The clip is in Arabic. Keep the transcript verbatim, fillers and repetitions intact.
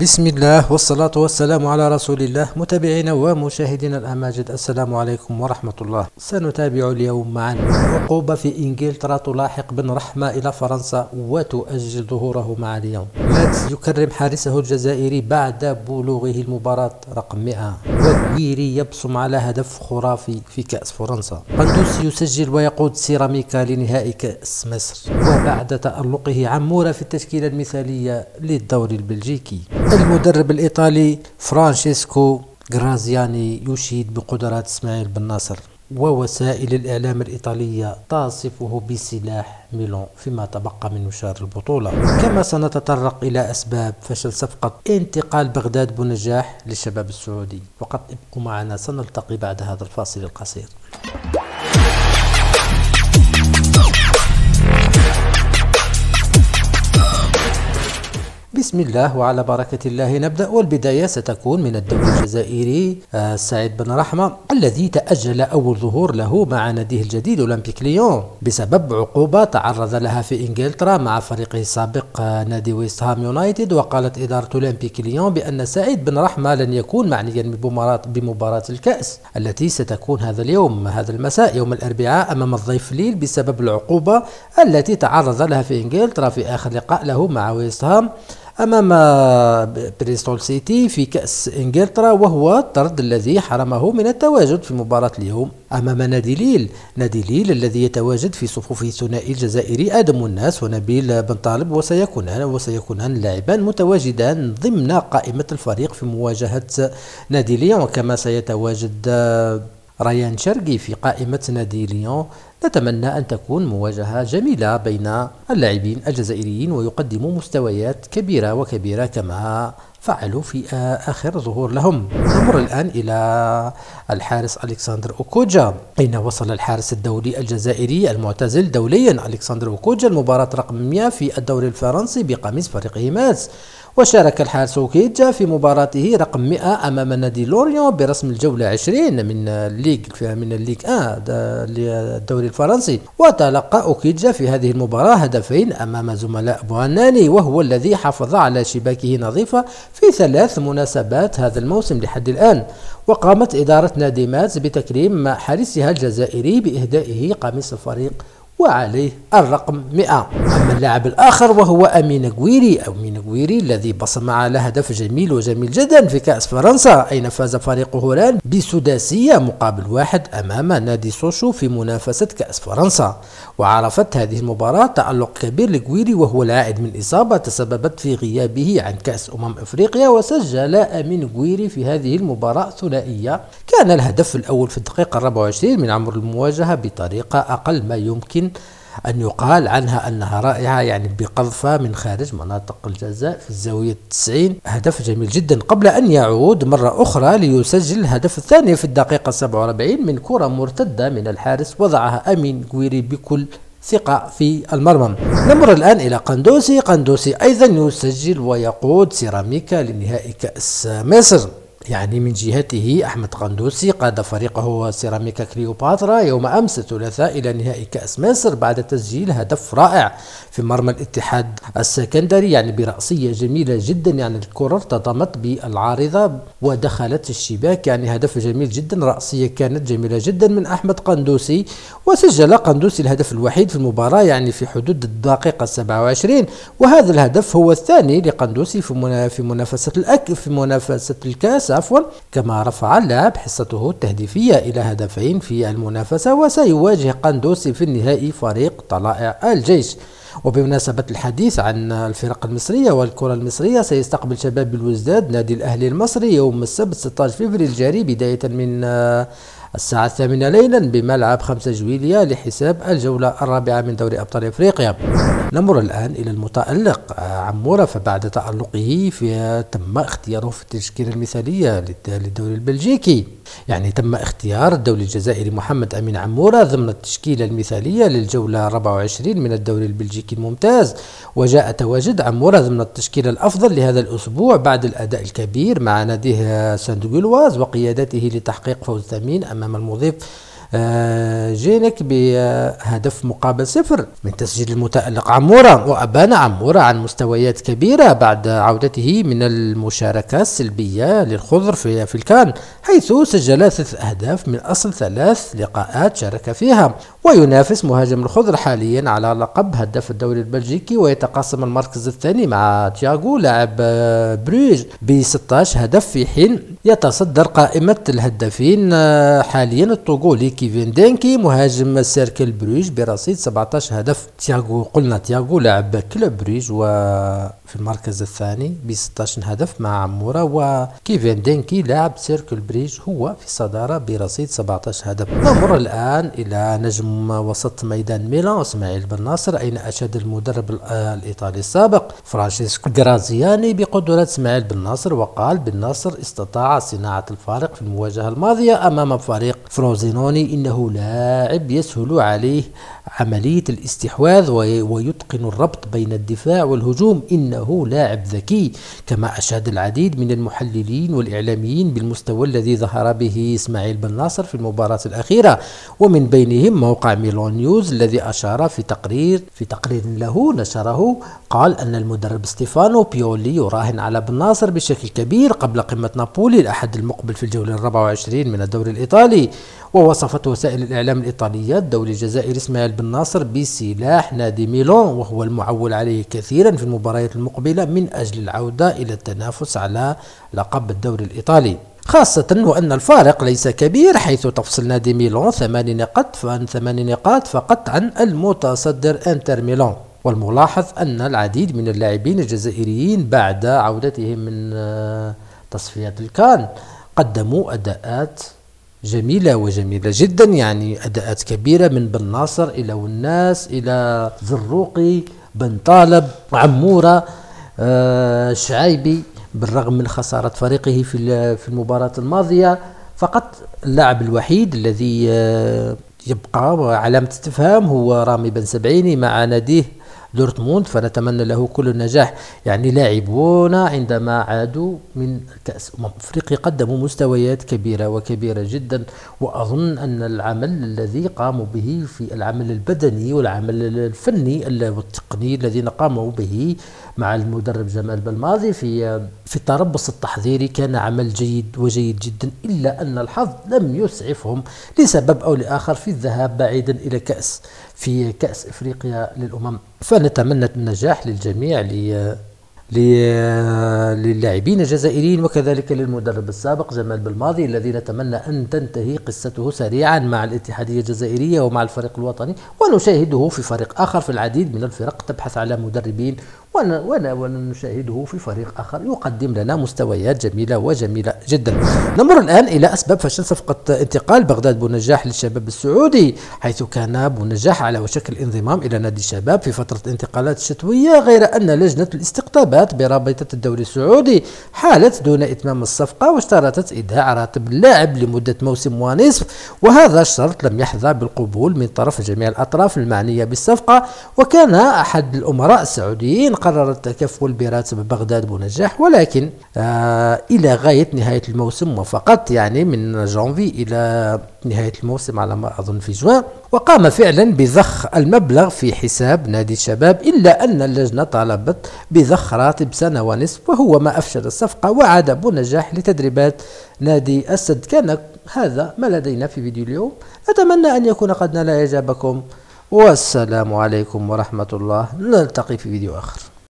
بسم الله والصلاة والسلام على رسول الله. متابعينا ومشاهدينا الأماجد، السلام عليكم ورحمة الله. سنتابع اليوم معا عقوبة في إنجلترا تلاحق بن رحمة إلى فرنسا وتؤجل ظهوره مع اليوم. ماتس يكرم حارسه الجزائري بعد بلوغه المباراة رقم مئة. وجويري يبصم على هدف خرافي في كأس فرنسا. قندوسي يسجل ويقود سيراميكا لنهائي كأس مصر. وبعد تألقه عمورة في التشكيلة المثالية للدوري البلجيكي، المدرب الإيطالي فرانشيسكو غرازياني يشيد بقدرات اسماعيل بن ناصر، ووسائل الإعلام الإيطالية تصفه بسلاح ميلان فيما تبقى من مشوار البطولة. كما سنتطرق إلى أسباب فشل صفقة انتقال بغداد بنجاح للشباب السعودي، فقد ابقوا معنا، سنلتقي بعد هذا الفاصل القصير. بسم الله وعلى بركة الله نبدأ، والبداية ستكون من الدوري الجزائري. سعيد بن رحمة الذي تأجل أول ظهور له مع ناديه الجديد اولميك ليون بسبب عقوبة تعرض لها في إنجلترا مع فريقه السابق نادي وست هام يونايتد. وقالت إدارة اولمبيك ليون بأن سعيد بن رحمة لن يكون معنيا بمباراة الكأس التي ستكون هذا اليوم، هذا المساء يوم الأربعاء، أمام الضيف ليل بسبب العقوبة التي تعرض لها في إنجلترا في آخر لقاء له مع وست هام أمام بريستول سيتي في كأس إنجلترا، وهو الطرد الذي حرمه من التواجد في مباراة اليوم أمام نادي ليل، نادي ليل الذي يتواجد في صفوف الثنائي الجزائري آدم الناس ونبيل بن طالب، وسيكونان وسيكونان لاعبان متواجدان ضمن قائمة الفريق في مواجهة نادي ليون. كما سيتواجد ريان شرقي في قائمة نادي ليون. نتمنى أن تكون مواجهة جميلة بين اللاعبين الجزائريين ويقدموا مستويات كبيرة وكبيرة كما فعلوا في آخر ظهور لهم. نمر الآن إلى الحارس أليكسندر أوكيدجا. أين وصل الحارس الدولي الجزائري المعتزل دوليا أليكسندر أوكيدجا المباراة رقم مئة في الدوري الفرنسي بقميص فريقه ماتس. وشارك الحارس أوكيدجا في مباراته رقم مئة أمام نادي لوريون برسم الجولة عشرين من الليغ من الليغ آن الدوري الفرنسي. وتلقى أوكيدجا في هذه المباراة هدفين أمام زملاء بوهناني، وهو الذي حافظ على شباكه نظيفة في ثلاث مناسبات هذا الموسم لحد الآن. وقامت إدارة نادي ماتس بتكريم حارسها الجزائري بإهدائه قميص الفريق وعليه الرقم مئة. أما اللاعب الآخر وهو أمين جويري، أمين جويري الذي بصم على هدف جميل وجميل جدا في كأس فرنسا، أين فاز فريق هولندا بسداسية مقابل واحد أمام نادي سوشو في منافسة كأس فرنسا. وعرفت هذه المباراة تألق كبير لجويري وهو العائد من إصابة تسببت في غيابه عن كأس أمم أفريقيا، وسجل أمين جويري في هذه المباراة ثنائية. كان الهدف الأول في الدقيقة الرابعة والعشرين من عمر المواجهة بطريقة أقل ما يمكن أن يقال عنها أنها رائعة، يعني بقذفة من خارج مناطق الجزاء في الزاوية التسعين، هدف جميل جدا، قبل أن يعود مرة أخرى ليسجل الهدف الثاني في الدقيقة السابعة والأربعين من كرة مرتدة من الحارس وضعها أمين جويري بكل ثقة في المرمى. نمر الآن إلى قندوسي. قندوسي أيضا يسجل ويقود سيراميكا لنهائي كأس مصر. يعني من جهته أحمد قندوسي قاد فريقه سيراميكا كليوباترا يوم أمس الثلاثاء إلى نهائي كأس مصر بعد تسجيل هدف رائع في مرمى الاتحاد السكندري، يعني برأسية جميلة جدا، يعني الكرة ارتطمت بالعارضة ودخلت الشباك، يعني هدف جميل جدا، رأسية كانت جميلة جدا من أحمد قندوسي. وسجل قندوسي الهدف الوحيد في المباراة يعني في حدود الدقيقة السابعة والعشرين، وهذا الهدف هو الثاني لقندوسي في في منافسة الأك في منافسة الكأس عفوا. كما رفع اللاعب حصته التهديفية إلى هدفين في المنافسة، وسيواجه قندوسي في النهائي فريق طلائع الجيش. وبمناسبة الحديث عن الفرق المصرية والكرة المصرية، سيستقبل شباب الوزداد نادي الأهلي المصري يوم السبت ستة عشر فبراير الجاري بداية من الساعة الثامنة ليلا بملعب خمسة جويلية لحساب الجولة الرابعة من دوري أبطال إفريقيا. نمر الآن إلى المتألق عمورة، فبعد تألقه في تم اختياره في التشكيلة المثالية للدوري البلجيكي، يعني تم اختيار الدولي الجزائري محمد أمين عمورة ضمن التشكيلة المثالية للجولة الرابعة والعشرين من الدوري البلجيكي الممتاز. وجاء تواجد عمورة ضمن التشكيلة الأفضل لهذا الأسبوع بعد الأداء الكبير مع ناديه ساندوغيلواز وقيادته لتحقيق فوز ثمين أمام المضيف جينك بهدف مقابل صفر من تسجيل المتألق عمورة، وأبان عمورة عن مستويات كبيرة بعد عودته من المشاركة السلبية للخضر في الكان، حيث سجل ثلاث أهداف من أصل ثلاث لقاءات شارك فيها. وينافس مهاجم الخضر حاليا على لقب هداف الدوري البلجيكي، ويتقاسم المركز الثاني مع تياغو لاعب بروج ب ستة عشر هدف، في حين يتصدر قائمة الهدافين حاليا الطوغولي كيفن دينكي مهاجم سيركل بروج برصيد سبعة عشر هدف. تياغو قلنا تياغو لاعب كلوب بروج وفي المركز الثاني ب ستة عشر هدف مع عمورة، وكيفن دينكي لاعب سيركل بروج هو في الصدارة برصيد سبعة عشر هدف. نمر الآن إلى نجم وسط ميدان ميلان اسماعيل بن ناصر، اين اشاد المدرب الايطالي السابق فرانشيسكو غرازياني بقدرات اسماعيل بن ناصر، وقال بن ناصر استطاع صناعه الفارق في المواجهه الماضيه امام فريق فروزينوني، انه لاعب يسهل عليه عمليه الاستحواذ ويتقن الربط بين الدفاع والهجوم، انه لاعب ذكي، كما اشاد العديد من المحللين والاعلاميين بالمستوى الذي ظهر به اسماعيل بن ناصر في المباراه الاخيره، ومن بينهم موقع ميلون نيوز الذي أشار في تقرير في تقرير له نشره، قال أن المدرب ستيفانو بيولي يراهن على بن ناصر بشكل كبير قبل قمة نابولي الأحد المقبل في الجولة الرابعة والعشرين من الدوري الإيطالي. ووصفت وسائل الإعلام الإيطالية الدولي الجزائري اسماعيل بن ناصر بسلاح نادي ميلون، وهو المعول عليه كثيرا في المباريات المقبلة من أجل العودة إلى التنافس على لقب الدوري الإيطالي، خاصة وأن الفارق ليس كبير، حيث تفصل نادي ميلان ثمان نقاط ثمان نقاط فقط عن المتصدر انتر ميلان. والملاحظ أن العديد من اللاعبين الجزائريين بعد عودتهم من تصفيات الكان قدموا أداءات جميلة وجميلة جدا، يعني أداءات كبيرة من بن ناصر إلى والناس إلى زروقي بن طالب عمورة شعيبي، بالرغم من خسارة فريقه في في المباراة الماضية، فقط اللاعب الوحيد الذي يبقى علامة استفهام هو رامي بن سبعيني مع ناديه دورتموند، فنتمنى له كل النجاح. يعني لاعبون عندما عادوا من كأس أمم أفريقيا قدموا مستويات كبيرة وكبيرة جدا، وأظن أن العمل الذي قاموا به في العمل البدني والعمل الفني والتقني الذين قاموا به مع المدرب جمال بلماضي في في التربص التحضيري كان عمل جيد وجيد جدا، إلا أن الحظ لم يسعفهم لسبب أو لآخر في الذهاب بعيدا إلى كأس في كأس إفريقيا للأمم. فنتمنى النجاح للجميع ل للاعبين الجزائريين وكذلك للمدرب السابق جمال بلماضي، الذي نتمنى أن تنتهي قصته سريعا مع الاتحادية الجزائرية ومع الفريق الوطني، ونشاهده في فريق آخر. في العديد من الفرق تبحث على مدربين، ونشاهده في فريق آخر يقدم لنا مستويات جميلة وجميلة جدا. نمر الآن إلى أسباب فشل صفقة انتقال بغداد بنجاح للشباب السعودي، حيث كان بنجاح على وشك الانضمام إلى نادي الشباب في فترة الانتقالات الشتوية، غير أن لجنة الاستقطابات برابطة الدوري السعودي حالت دون إتمام الصفقة، واشترطت إيداع راتب اللاعب لمدة موسم ونصف، وهذا الشرط لم يحظى بالقبول من طرف جميع الأطراف المعنية بالصفقة. وكان أحد الأمراء السعوديين قرر التكفل براتب بغداد بنجاح، ولكن آه إلى غاية نهاية الموسم وفقط، يعني من جانفي إلى نهاية الموسم على ما أظن في جوان، وقام فعلا بضخ المبلغ في حساب نادي الشباب، إلا أن اللجنة طالبت بضخ راتب سنة ونصف، وهو ما أفشل الصفقة، وعاد بنجاح لتدريبات نادي السد. كان هذا ما لدينا في فيديو اليوم، أتمنى أن يكون قد نال إعجابكم، والسلام عليكم ورحمة الله، نلتقي في فيديو آخر.